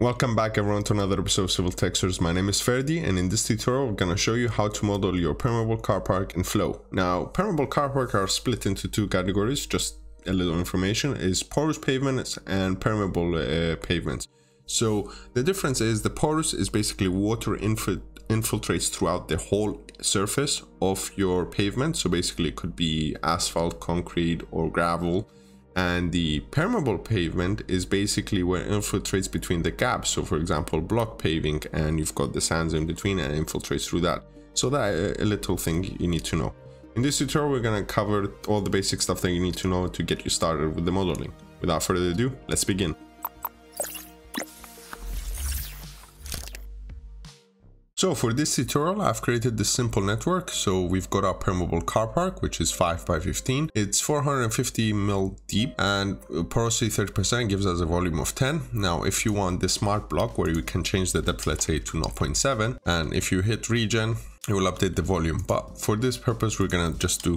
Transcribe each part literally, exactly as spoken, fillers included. Welcome back everyone to another episode of Civil Textures. My name is Ferdi, and in this tutorial I'm gonna show you how to model your permeable car park in Flow. Now, permeable car park are split into two categories, just a little information, is porous pavements and permeable uh, pavements. So the difference is the porous is basically water inf infiltrates throughout the whole surface of your pavement. So basically it could be asphalt, concrete or gravel. And the permeable pavement is basically where it infiltrates between the gaps. So for example, block paving, and you've got the sands in between and infiltrates through that. So that a little thing you need to know. In this tutorial, we're gonna cover all the basic stuff that you need to know to get you started with the modeling. Without further ado, let's begin. So for this tutorial, I've created this simple network. So we've got our permeable car park, which is five by fifteen. It's four hundred fifty mil deep and porosity thirty percent gives us a volume of ten. Now, if you want the smart block where you can change the depth, let's say to zero point seven, and if you hit regen, it will update the volume. But for this purpose, we're gonna just do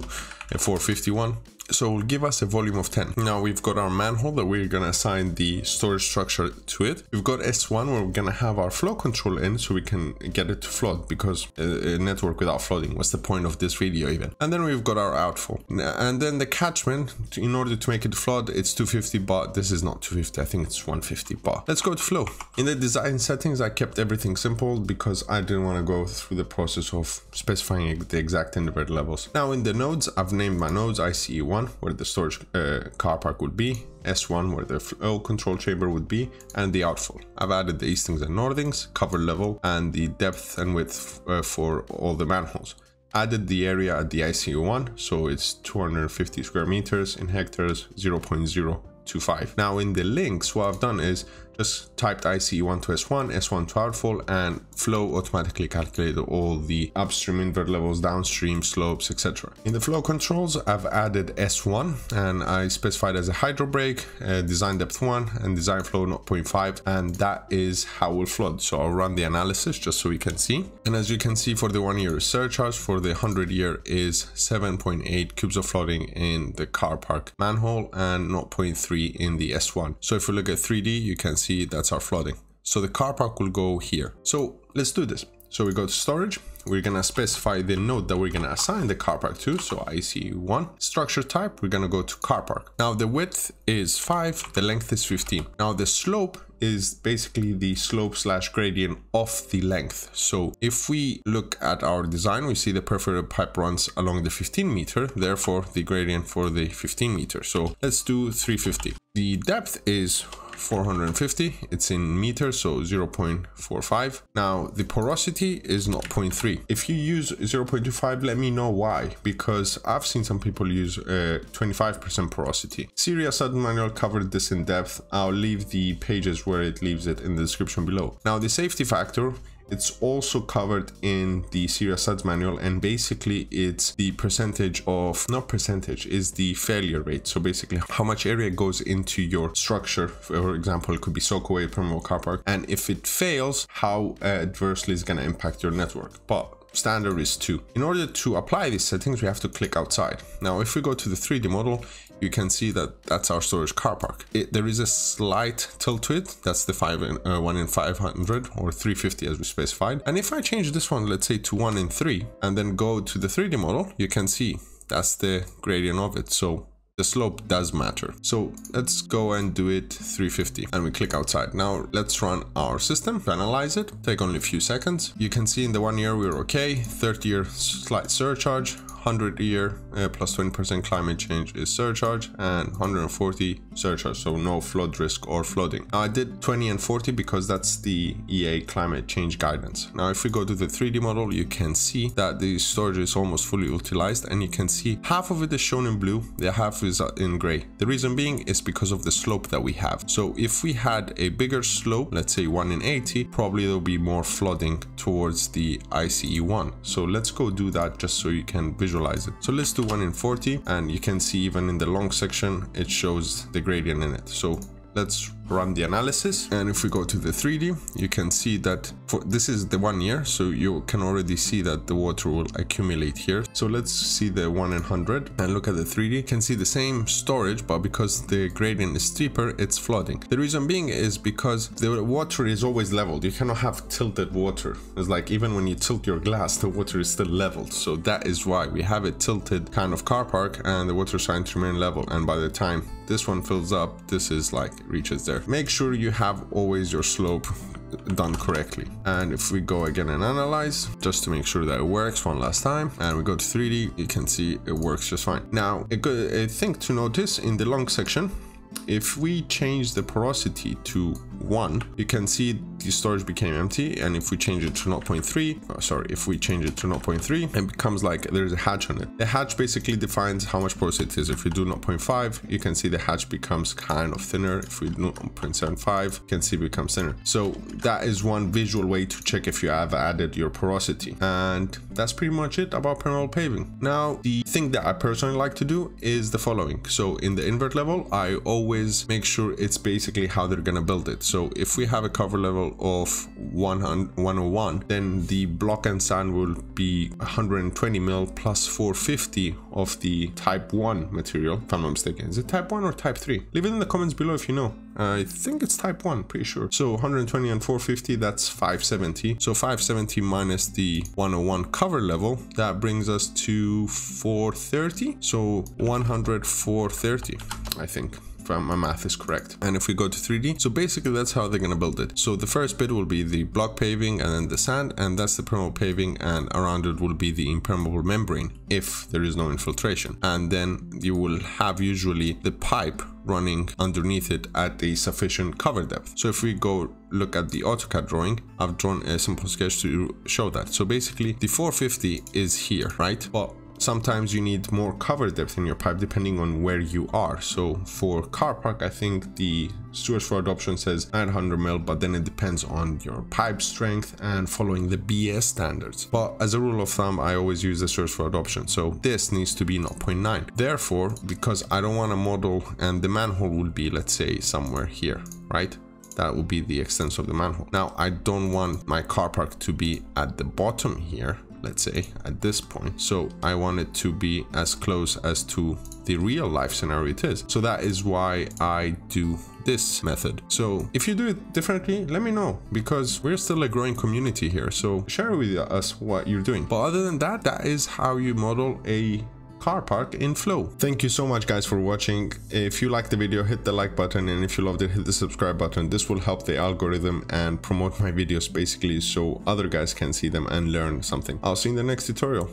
a four fifty-one. So it will give us a volume of ten. Now we've got our manhole that we're going to assign the storage structure to it. We've got S one where we're going to have our flow control in so we can get it to flood, because a network without flooding, what's the point of this video even? And then we've got our outflow. And then the catchment, in order to make it flood, it's two fifty bar. This is not two fifty, I think it's one fifty bar. Let's go to flow. In the design settings, I kept everything simple because I didn't want to go through the process of specifying the exact invert levels. Now in the nodes, I've named my nodes I C E one, where the storage uh, car park would be, S one where the flow control chamber would be, and the outflow. I've added the eastings and northings, cover level, and the depth and width uh, for all the manholes. Added the area at the I C U one, so it's two hundred fifty square meters in hectares, zero point zero two five. Now in the links, what I've done is just typed I C E one to S one, S one to outfall, and flow automatically calculated all the upstream invert levels, downstream slopes, et cetera. In the flow controls, I've added S one, and I specified as a hydro brake, uh, design depth one, and design flow zero point five, and that is how we'll flood. So I'll run the analysis just so we can see. And as you can see, for the one year surcharge, for the one hundred year is seven point eight cubes of flooding in the car park manhole and zero point three in the S one. So if we look at three D, you can see that's our flooding. So the car park will go here. So let's do this. So we go to storage. We're going to specify the node that we're going to assign the car park to. So I C U one. Structure type, we're going to go to car park. Now the width is five, the length is fifteen. Now the slope is basically the slope slash gradient of the length. So if we look at our design, we see the perforated pipe runs along the fifteen meter, therefore the gradient for the fifteen meter. So let's do three fifty. The depth is four hundred fifty, it's in meters, so zero point four five. Now the porosity is zero point three. If you use zero point two five, let me know why, because I've seen some people use uh, twenty-five percent porosity. CIRIA sudden manual covered this in depth. I'll leave the pages where it leaves it in the description below. Now the safety factor, it's also covered in the CIRIA S U D S manual, and basically it's the percentage of, not percentage, is the failure rate. So basically how much area goes into your structure. For example, it could be soakaway, permeable car park, and if it fails, how adversely it's going to impact your network. But standard is two. In order to apply these settings, we have to click outside. Now if we go to the three D model, you can see that that's our storage car park. It, there is a slight tilt to it. That's the five in, uh, one in five hundred or three fifty as we specified. And if I change this one, let's say to one in three, and then go to the three D model, you can see that's the gradient of it. So the slope does matter. So let's go and do it three fifty, and we click outside. Now let's run our system to analyze it. Take only a few seconds. You can see in the one year we're okay. thirty year slight surcharge, one hundred year uh, plus twenty percent climate change is surcharge, and one hundred forty surcharge, so no flood risk or flooding. Now I did twenty and forty because that's the E A climate change guidance. Now if we go to the three D model, you can see that the storage is almost fully utilized, and you can see half of it is shown in blue, the half is in gray. The reason being is because of the slope that we have. So if we had a bigger slope, let's say one in eighty, probably there'll be more flooding towards the I C E one. So let's go do that just so you can visualize Visualize it. So let's do one in forty, and you can see even in the long section it shows the gradient in it. So let's run the analysis. And if we go to the three D, you can see that for this is the one year, so you can already see that the water will accumulate here. So let's see the one in one hundred and look at the three D. You can see the same storage, but because the gradient is steeper, it's flooding. The reason being is because the water is always leveled. You cannot have tilted water. It's like even when you tilt your glass, the water is still leveled. So that is why we have a tilted kind of car park and the water signs remain level. And by the time this one fills up, this is like reaches there. Make sure you have always your slope done correctly. And if we go again and analyze just to make sure that it works one last time, and we go to three D, you can see it works just fine. Now a good a thing to notice in the long section, if we change the porosity to one, you can see the storage became empty. And if we change it to zero point three, sorry, if we change it to zero point three, it becomes like there's a hatch on it. The hatch basically defines how much porosity it is. If we do zero point five, you can see the hatch becomes kind of thinner. If we do zero point seven five, you can see it becomes thinner. So that is one visual way to check if you have added your porosity. And that's pretty much it about permeable paving. Now, the thing that I personally like to do is the following. So in the invert level, I always make sure it's basically how they're going to build it. So if we have a cover level of one hundred, one oh one, then the block and sand will be one hundred twenty mil plus four fifty of the type one material, if I'm not mistaken. Is it type one or type three? Leave it in the comments below if you know. I think it's type one, pretty sure. So one hundred twenty and four fifty, that's five seventy. So five seventy minus the one oh one cover level, that brings us to four thirty. So one hundred four thirty, I think. My math is correct. And if we go to three D, so basically that's how they're going to build it. So the first bit will be the block paving and then the sand, and that's the permeable paving, and around it will be the impermeable membrane if there is no infiltration. And then you will have usually the pipe running underneath it at a sufficient cover depth. So if we go look at the AutoCAD drawing, I've drawn a simple sketch to show that. So basically the four fifty is here, right? Well, sometimes you need more cover depth in your pipe depending on where you are. So for car park, I think the Sewers for Adoption says nine hundred mil, but then it depends on your pipe strength and following the B S standards. But as a rule of thumb, I always use the Sewers for Adoption. So this needs to be zero point nine. Therefore, because I don't want a model and the manhole will be, let's say, somewhere here, right? That will be the extent of the manhole. Now, I don't want my car park to be at the bottom here, let's say at this point. So I want it to be as close as to the real life scenario it is. So that is why I do this method. So if you do it differently, let me know, because we're still a growing community here. So share with us what you're doing. But other than that, that is how you model a car park in Flow. Thank you so much guys for watching. If you liked the video, hit the like button, and if you loved it, hit the subscribe button. This will help the algorithm and promote my videos basically so other guys can see them and learn something. I'll see you in the next tutorial.